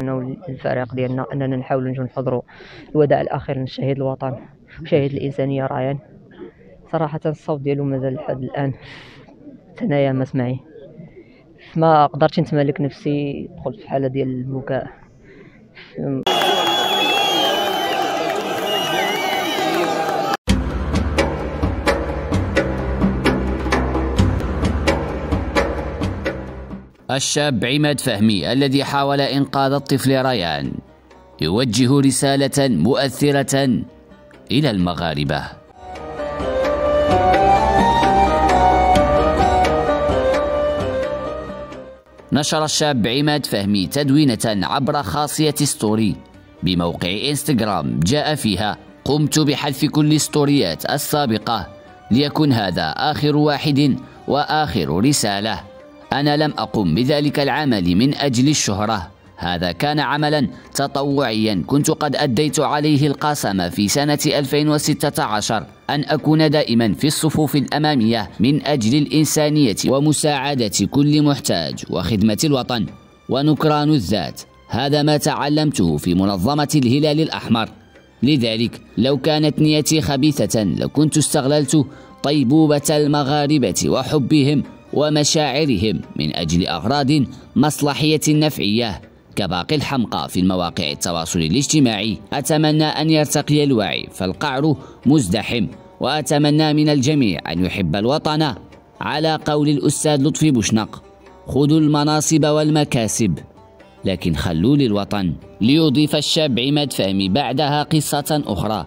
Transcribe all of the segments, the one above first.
أنا والفريق ديالنا أننا نحاول نجو نحضروا الوداع الأخير للشهيد الوطن وشهيد الإنسانية ريان. صراحة الصوت ديالو مازال لحد الآن تنايا ما سمعي، ما قدرتش نتمالك نفسي، دخلت في حالة ديال البكاء. الشاب عماد فهمي الذي حاول إنقاذ الطفل ريان يوجه رسالة مؤثرة إلى المغاربة. نشر الشاب عماد فهمي تدوينة عبر خاصية ستوري بموقع إنستغرام جاء فيها: قمت بحذف كل ستوريات السابقة ليكن هذا آخر واحد وآخر رسالة. أنا لم أقم بذلك العمل من أجل الشهرة، هذا كان عملا تطوعيا كنت قد أديت عليه القسم في سنة 2016 أن أكون دائما في الصفوف الأمامية من أجل الإنسانية ومساعدة كل محتاج وخدمة الوطن. ونكران الذات هذا ما تعلمته في منظمة الهلال الأحمر، لذلك لو كانت نيتي خبيثة لكنت استغللت طيبوبة المغاربة وحبهم ومشاعرهم من أجل أغراض مصلحية نفعية كباقي الحمقى في المواقع التواصل الاجتماعي. أتمنى أن يرتقي الوعي فالقعر مزدحم، وأتمنى من الجميع أن يحب الوطن على قول الأستاذ لطفي بوشنق: خذوا المناصب والمكاسب لكن خلوا للوطن. ليضيف الشاب عماد فهمي بعدها قصة أخرى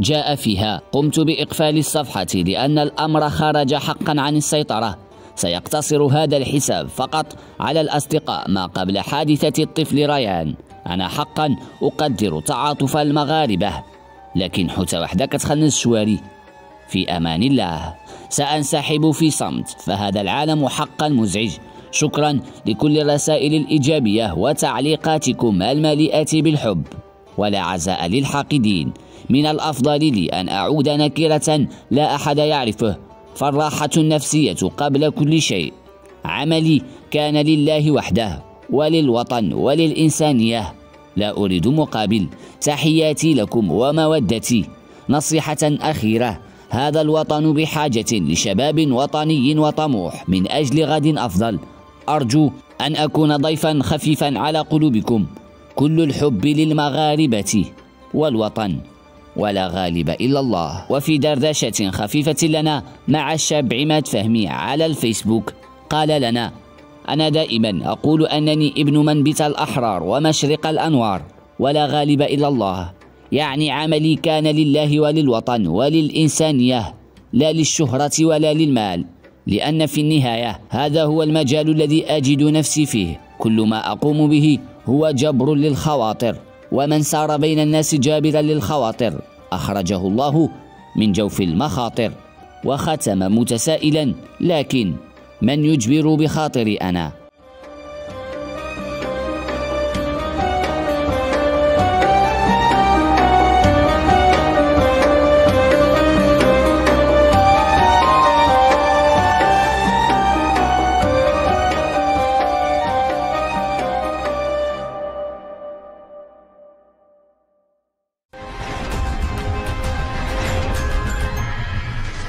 جاء فيها: قمت بإقفال الصفحة لأن الأمر خرج حقا عن السيطرة، سيقتصر هذا الحساب فقط على الأصدقاء ما قبل حادثة الطفل ريان. أنا حقا أقدر تعاطف المغاربة لكن حتى وحدك تخلص الشواري. في أمان الله، سأنسحب في صمت فهذا العالم حقا مزعج. شكرا لكل الرسائل الإيجابية وتعليقاتكم المليئة بالحب ولا عزاء للحاقدين. من الأفضل لي أن أعود نكرة لا أحد يعرفه، فالراحة النفسية قبل كل شيء. عملي كان لله وحده وللوطن وللإنسانية، لا أريد مقابل. تحياتي لكم ومودتي. نصيحة أخيرة: هذا الوطن بحاجة لشباب وطني وطموح من أجل غد أفضل. أرجو أن أكون ضيفا خفيفا على قلوبكم. كل الحب للمغاربة والوطن، ولا غالب إلا الله. وفي دردشة خفيفة لنا مع الشاب عماد فهمي على الفيسبوك قال لنا: أنا دائما أقول أنني ابن منبت الأحرار ومشرق الأنوار، ولا غالب إلا الله. يعني عملي كان لله وللوطن وللإنسانية، لا للشهرة ولا للمال، لأن في النهاية هذا هو المجال الذي أجد نفسي فيه. كل ما أقوم به هو جبر للخواطر، ومن سار بين الناس جابرا للخواطر أخرجه الله من جوف المخاطر. وختم متسائلا: لكن من يجبر بخاطري أنا؟